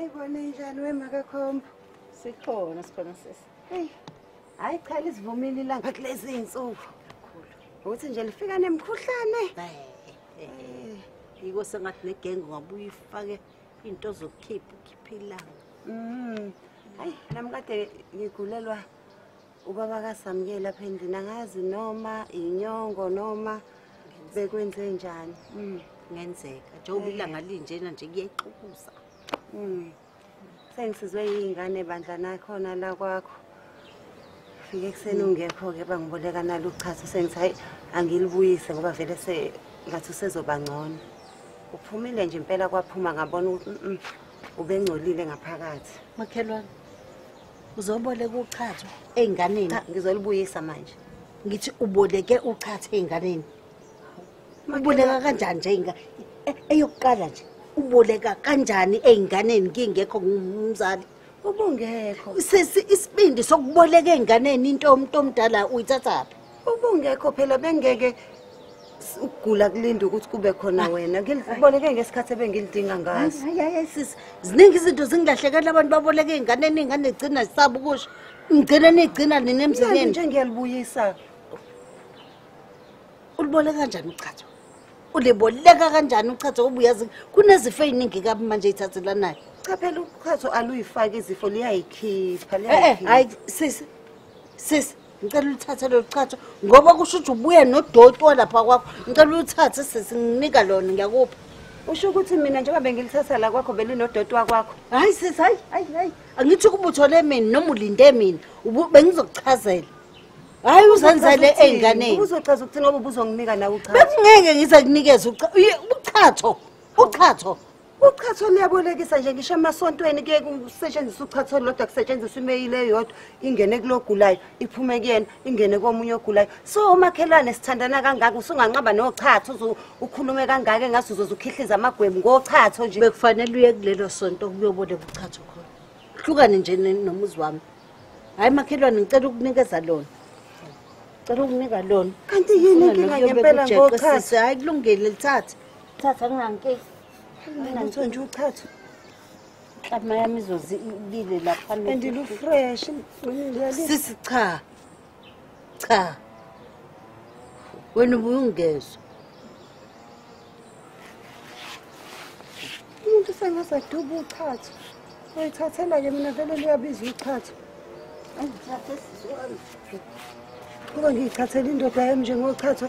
Ai, bonenja, não é magacom. Se for, nós conhecemos. Ei, ai, Carlos, vou me ligar para eles então. Hoje em dia ele fica nem curta, né? E você não tem quem o abuir fazer então o que pila. Ai, não me dá regular o babaca Samuel a pedir na casa noma, inhongo noma, beguin zenjan. Ngenzeka njengoba ngalinje nje kuyaqukuza sengisizwe ingane bandla nakhona la kwakho fike kuseni ungekho ke bangiboleka naluchazo sengithi hayi angilibuyise ngoba vele sengathi usezobangcono uphumile nje impela kwaphuma ngabona ukuthi ubengcolile ngaphakathi makhelwane uzoboleka uchazo einganeni ngizolibuyisa manje ngithi uboleke uchazo einganeni uboleka kanjani nje inga eyokuqala nje uboleka kanjani einganeni ngingekho ngumzali ubungekho isibindi sokuboleka einganeni into umuntu omdala uyithathaphi ubungekho phela bengeke ugula kulinda ukuthi kube khona wena ngiliboleke ngesikhathi bengilidinga ngaso hayi sisi ziningi izinto zingilahlekela abantu baboleka einganeni ingane igcina zisaba ukusho ngigcina nigcina nini emzimeni nje ngiyalibuyisa uliboleka kanjani uchazo uliboleka kanjani uchazo obuyazi kunezifo eziningi kabi manje ithathelanayo cha phela uchazo aluyifaka izifo liyayikhipha hayi sis ngicela uthathe lo uchazo ngoba kusho ukuthi ubuye nodotwa lapha kwakho ngicela uthathe sisinginika lona ngiyakupha usho ukuthi mina njengoba bengilithatha la kwakho belinodotwa kwakho hayi sis hayi angithi kubuthole mina noma ulinde mina bengizokuchazela hayi uzenzele einganeni uzochaza ukuthi ngoba ubuzonginika nawe uchazo bengeke ngize kunikeze uchazo liyabolekisa nje ngisho emasontweni kuye kusetshenziswa uchazo lodwa kusetshenziswa imeyile eyodwa ingene kulogulayo iphume kuyena ingene komunye ogulayo so umakhelwane sithandana kangaka usunganqaba nochazo ukhulume kangaka engathi uzozukhihliza amagwebu ngochazo nje bekufanele uye kulelo sonto kuyoboleka uchazo khona hlukane nje nomuzi wami hayi makhelwane ngicela ukunikeza lona Nginika lona kanti yini inkinga ngempela ngochazo hayi kulungile lithatha ngingankingi mina ngitho nje uchazo mhlawumbe yami izozibile lapha endilu fresh sisi cha wena ubuye ungezwe umuntu sengasaduba uchazo uyithathela ke mina vele liyabiza uchazo angithathe sizwani kuba ngiyithathela indoda yami njengochazo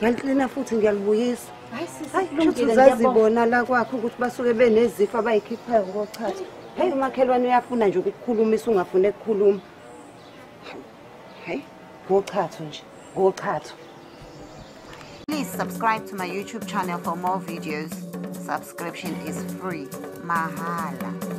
ngaliklina futhi ngiyalibuyisa hayi ukuthi uzazibona la kwakho ukuthi basuke benezifo abayikhiphayo ngochazo hayi umakhelwane uyafuna nje ukukhulumisa ungafuna ukukhuluma hayi ngochazo nje ngochazo please subscribe to my YouTube channel for more videos subscription is free mahala